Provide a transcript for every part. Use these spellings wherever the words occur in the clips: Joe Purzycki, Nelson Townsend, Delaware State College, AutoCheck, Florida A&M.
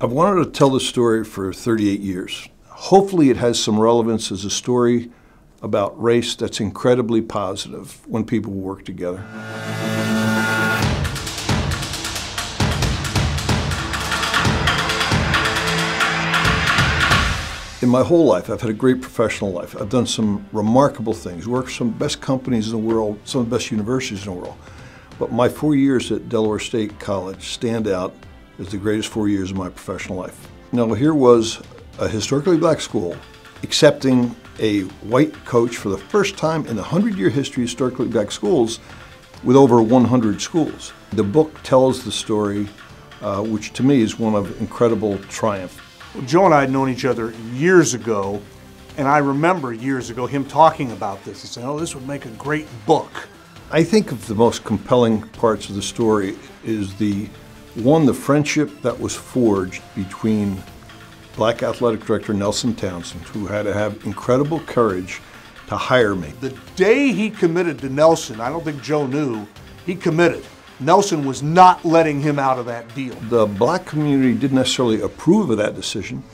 I've wanted to tell this story for 38 years. Hopefully it has some relevance as a story about race that's incredibly positive when people work together. In my whole life, I've had a great professional life. I've done some remarkable things, worked for some of the best companies in the world, some of the best universities in the world. But my 4 years at Delaware State College stand out as the greatest 4 years of my professional life. Now, here was a historically black school accepting a white coach for the first time in the 100-year history of historically black schools, with over 100 schools. The book tells the story, which to me is one of incredible triumph. Joe and I had known each other years ago, and I remember years ago him talking about this and saying, oh, this would make a great book. I think of the most compelling parts of the story is the friendship that was forged between black athletic director Nelson Townsend, who had to have incredible courage to hire me. The day he committed to Nelson, I don't think Joe knew, he committed. Nelson was not letting him out of that deal. The black community didn't necessarily approve of that decision,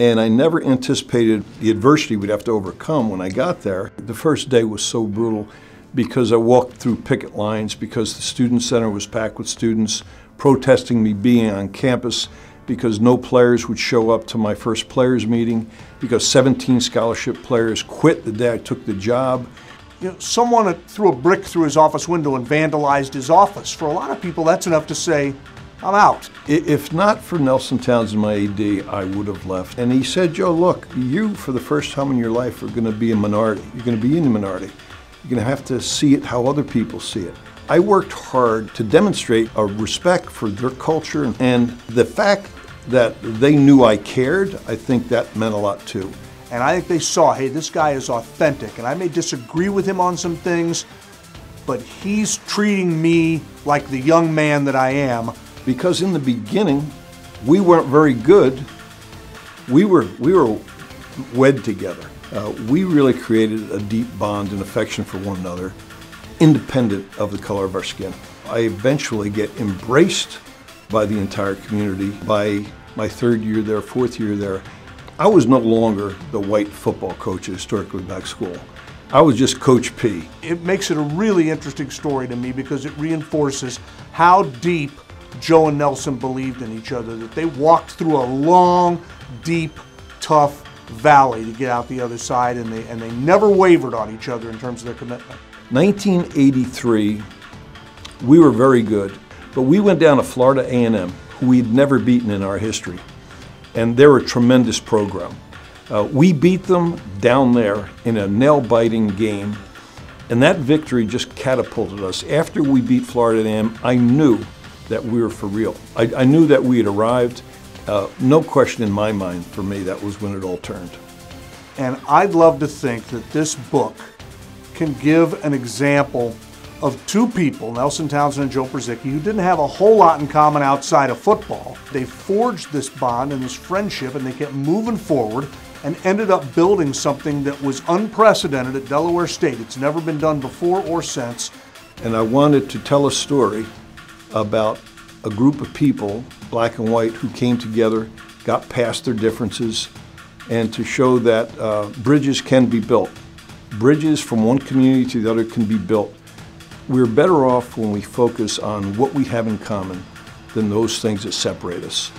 and I never anticipated the adversity we'd have to overcome when I got there. The first day was so brutal because I walked through picket lines, because the student center was packed with students protesting me being on campus, because no players would show up to my first players meeting, because 17 scholarship players quit the day I took the job. You know, someone threw a brick through his office window and vandalized his office. For a lot of people, that's enough to say, I'm out. If not for Nelson Townsend, my AD, I would have left. And he said, Joe, look, you for the first time in your life are going to be a minority. You're going to be in the minority. You're going to have to see it how other people see it. I worked hard to demonstrate a respect for their culture, and the fact that they knew I cared, I think that meant a lot too. And I think they saw, hey, this guy is authentic, and I may disagree with him on some things, but he's treating me like the young man that I am. Because in the beginning, we weren't very good. We were wed together. We really created a deep bond and affection for one another, independent of the color of our skin. I eventually get embraced by the entire community. By my third year there, fourth year there, I was no longer the white football coach at historically black school. I was just Coach P. It makes it a really interesting story to me because it reinforces how deep Joe and Nelson believed in each other, that they walked through a long, deep, tough valley to get out the other side, and they never wavered on each other in terms of their commitment. 1983, we were very good, but we went down to Florida A&M, who we'd never beaten in our history. And they're a tremendous program. We beat them down there in a nail-biting game, and that victory just catapulted us. After we beat Florida A&M, I knew that we were for real. I knew that we had arrived. No question in my mind, for me, that was when it all turned. And I'd love to think that this book can give an example of two people, Nelson Townsend and Joe Purzycki, who didn't have a whole lot in common outside of football. They forged this bond and this friendship, and they kept moving forward and ended up building something that was unprecedented at Delaware State. It's never been done before or since. And I wanted to tell a story about a group of people, black and white, who came together, got past their differences, and to show that bridges can be built. Bridges from one community to the other can be built. We're better off when we focus on what we have in common than those things that separate us.